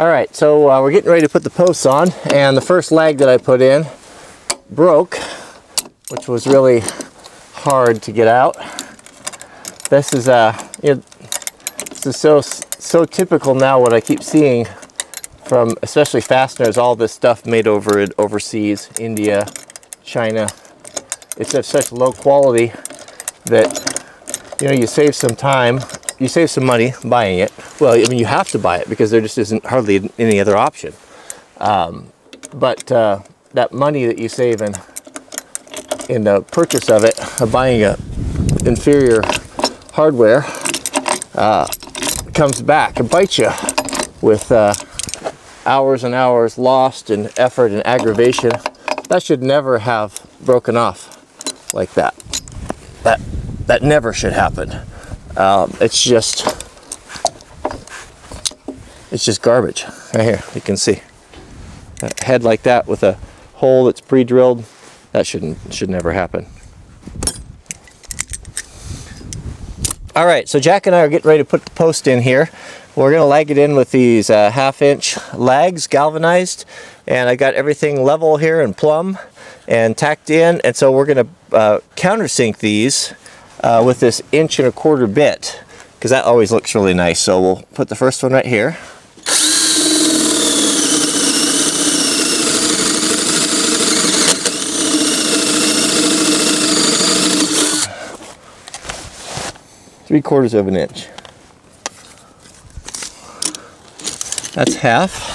All right, so we're getting ready to put the posts on, and the first lag that I put in broke, which was really hard to get out. This is you know, this is so typical now. What I keep seeing from especially fasteners, all this stuff made over it overseas, India, China. It's of such low quality that, you know, you save some time, you save some money buying it. Well, I mean, you have to buy it because there just isn't hardly any other option. But that money that you save in the purchase of it, buying a inferior hardware, comes back and bites you with hours and hours lost and effort and aggravation. That should never have broken off like that. That never should happen. It's just garbage. Right here, you can see a head like that with a hole that's pre-drilled. That should never happen. All right, so Jack and I are getting ready to put the post in here. We're gonna lag it in with these 1/2 inch lags, galvanized, and I got everything level here and plumb and tacked in, and so we're gonna countersink these with this 1 1/4 inch bit, because that always looks really nice. So we'll put the first one right here. Three-quarters of an inch. That's half.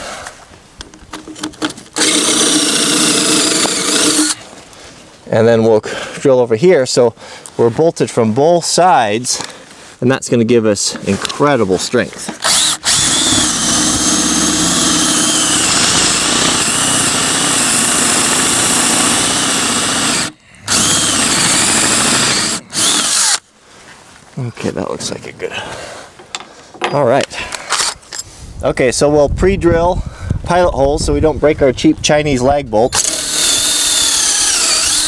And then we'll drill over here, so we're bolted from both sides, and that's going to give us incredible strength. Okay, that looks like it good. All right. Okay, so we'll pre-drill pilot holes so we don't break our cheap Chinese lag bolts.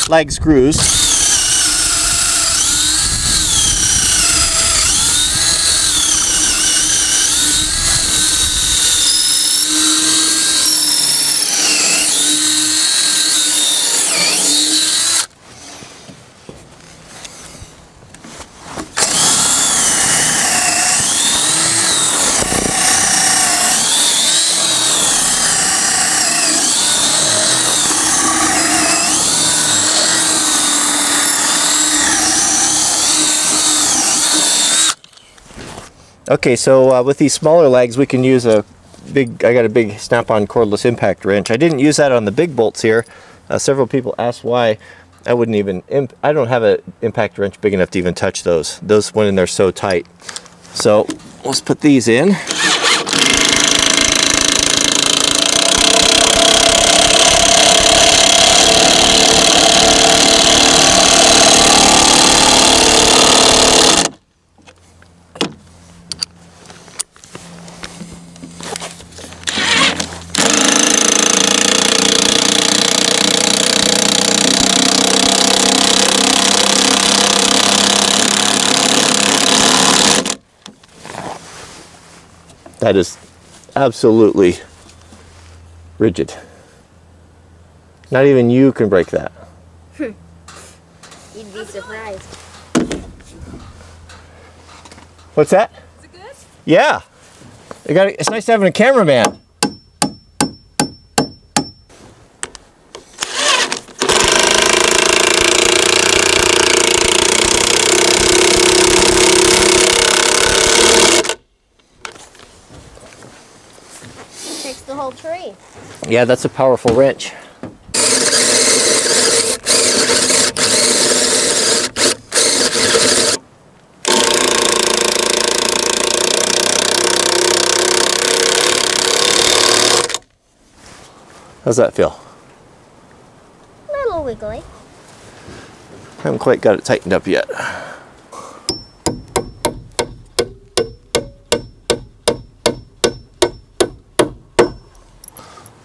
Lag screws. Okay, so with these smaller lags, we can use a big, I got a big Snap-on cordless impact wrench. I didn't use that on the big bolts here. Several people asked why. I wouldn't even, I don't have an impact wrench big enough to even touch those. Those went in there so tight. So let's put these in. That is absolutely rigid. Not even you can break that. You'd be surprised. What's that? Is it good? Yeah. It's nice having a cameraman. The whole tree. Yeah, that's a powerful wrench. How's that feel? A little wiggly. I haven't quite got it tightened up yet.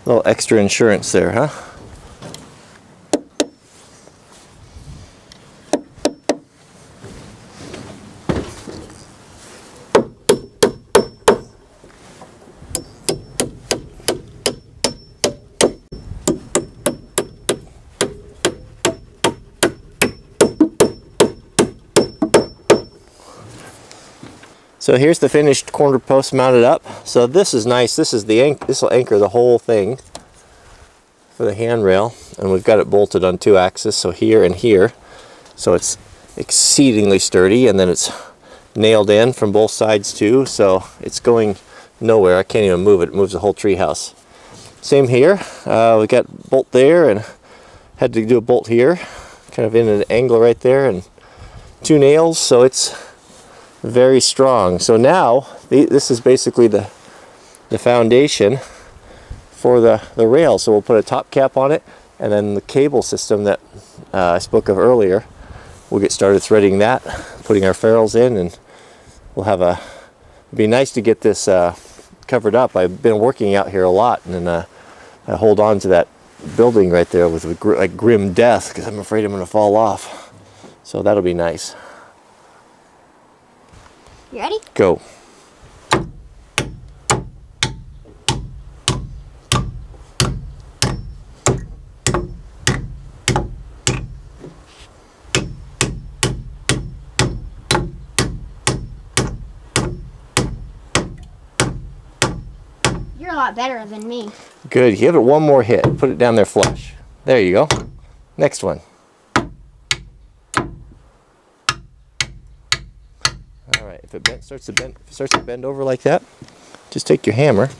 A little extra insurance there, huh? So here's the finished corner post mounted up. So this is nice. This is the this will anchor the whole thing for the handrail, and we've got it bolted on two axes, so here and here. So it's exceedingly sturdy, and then it's nailed in from both sides too, so it's going nowhere. I can't even move it. It moves the whole treehouse. Same here. We got bolt there, and had to do a bolt here, kind of in an angle right there, and two nails, so it's very strong. So now this is basically the foundation for the rail. So we'll put a top cap on it, and then the cable system that I spoke of earlier, we'll get started threading that, putting our ferrules in, and we'll have a, it'd be nice to get this covered up. I've been working out here a lot, and then I hold on to that building right there with like grim death, because I'm afraid I'm going to fall off. So that'll be nice. You ready? Go. You're a lot better than me. Good. Give it one more hit. Put it down there flush. There you go. Next one. If it starts to bend over like that, just take your hammer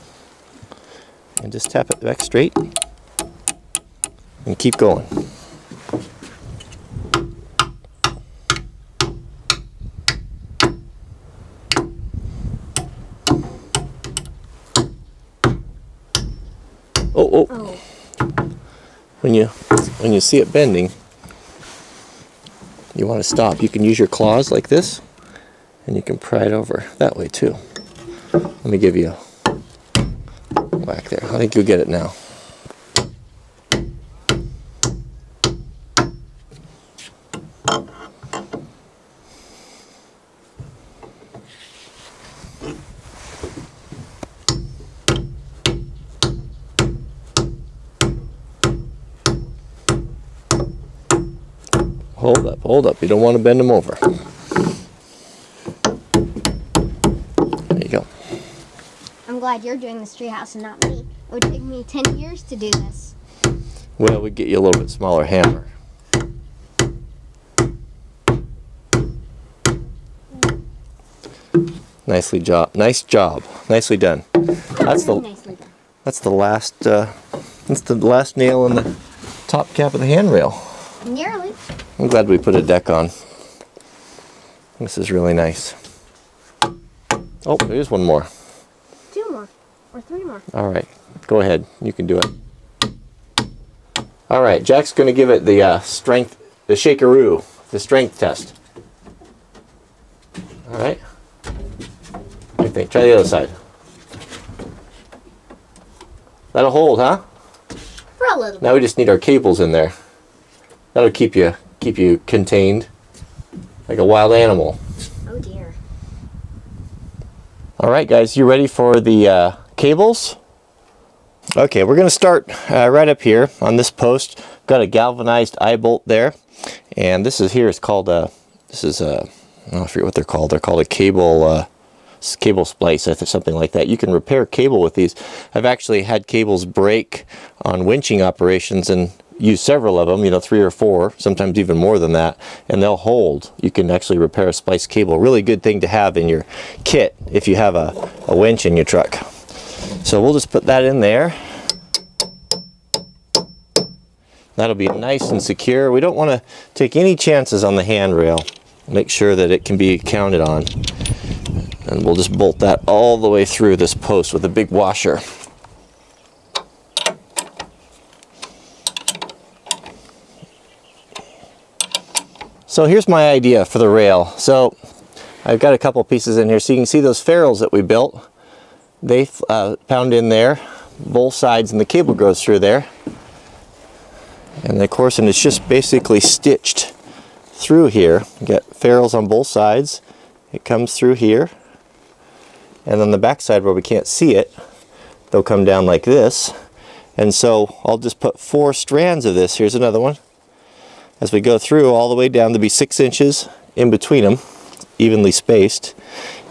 and just tap it back straight and keep going. Oh, oh. When you see it bending, you want to stop. You can use your claws like this, and you can pry it over that way too. Let me give you a whack there. I think you'll get it now. Hold up, hold up. You don't want to bend them over. Glad you're doing this treehouse and not me. It would take me 10 years to do this. Well, we'd get you a little bit smaller hammer. Nicely job. Nice job. Nicely done. That's the last that's the last nail in the top cap of the handrail. Nearly. I'm glad we put a deck on. This is really nice. Oh, there's one more. Or three more. All right, go ahead. You can do it. All right, Jack's going to give it the strength, the shakeroo, the strength test. All right. What do you think? Try the other side. That'll hold, huh? For a little bit. Now we just need our cables in there. That'll keep you contained, like a wild animal. Oh dear. All right, guys, you ready for the? Cables. Okay, we're going to start right up here on this post. Got a galvanized eye bolt there, and this is here. It's called a. This is a. I forget what they're called. They're called a cable cable splice or something like that. You can repair cable with these. I've actually had cables break on winching operations and use several of them. You know, 3 or 4, sometimes even more than that, and they'll hold. You can actually repair a spliced cable. Really good thing to have in your kit if you have a winch in your truck. So we'll just put that in there. That'll be nice and secure. We don't want to take any chances on the handrail. Make sure that it can be counted on. And we'll just bolt that all the way through this post with a big washer. So here's my idea for the rail. So I've got a couple pieces in here. So you can see those ferrules that we built. They pound in there, both sides, and the cable goes through there. And of course, and it's just basically stitched through here. You got ferrules on both sides. It comes through here. And on the back side where we can't see it, they'll come down like this. And so I'll just put 4 strands of this. Here's another one. As we go through all the way down, there'll be 6 inches in between them. evenly spaced.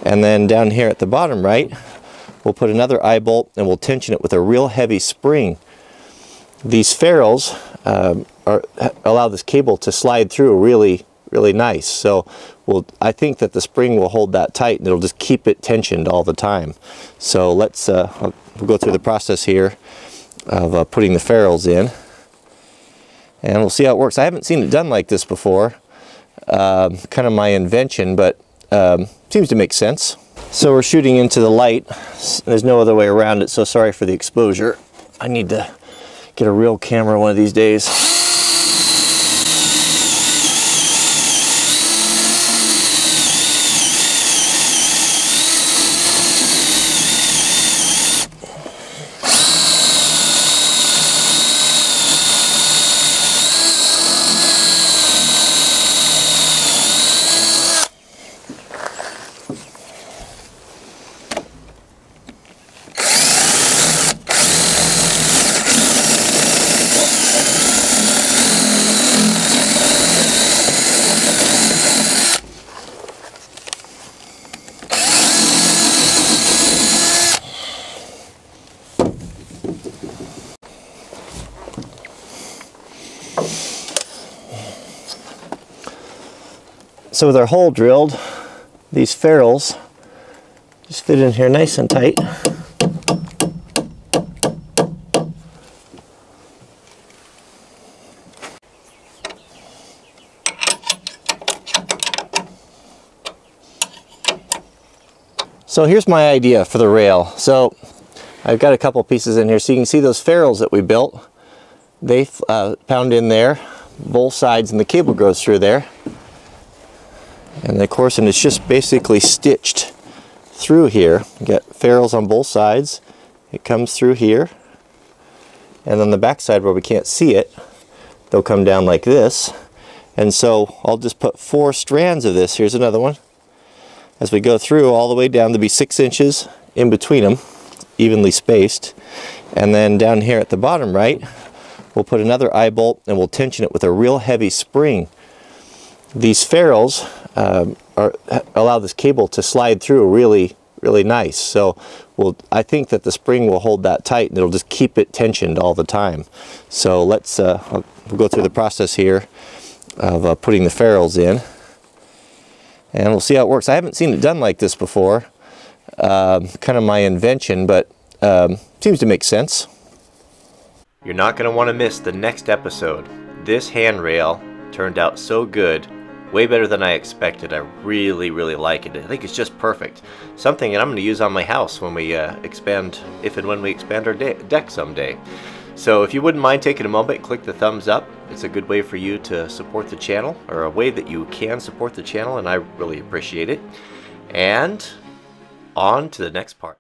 And then down here at the bottom right, we'll put another eye bolt and we'll tension it with a real heavy spring. These ferrules allow this cable to slide through really, really nice. So I think that the spring will hold that tight and it'll just keep it tensioned all the time. So let's we'll go through the process here of putting the ferrules in. And we'll see how it works. I haven't seen it done like this before. Kind of my invention, but seems to make sense. So we're shooting into the light. There's no other way around it, so sorry for the exposure. I need to get a real camera one of these days. So with our hole drilled, these ferrules just fit in here nice and tight. So here's my idea for the rail. So I've got a couple pieces in here. So you can see those ferrules that we built. They pound in there, both sides, and the cable goes through there. And of course, and it's just basically stitched through here. You got ferrules on both sides. It comes through here. And on the back side where we can't see it, they'll come down like this. And so I'll just put 4 strands of this. Here's another one. As we go through all the way down, there'll be 6 inches in between them, evenly spaced. And then down here at the bottom right, we'll put another eye bolt and we'll tension it with a real heavy spring. These ferrules allow this cable to slide through really, really nice. So I think that the spring will hold that tight and it'll just keep it tensioned all the time. So let's we'll go through the process here of putting the ferrules in. And we'll see how it works. I haven't seen it done like this before. Kind of my invention, but seems to make sense. You're not going to want to miss the next episode. This handrail turned out so good, way better than I expected. I really, really like it. I think it's just perfect. Something that I'm going to use on my house when we expand, if and when we expand our deck someday. So if you wouldn't mind taking a moment, click the thumbs up. It's a good way for you to support the channel, or a way that you can support the channel, and I really appreciate it. And on to the next part.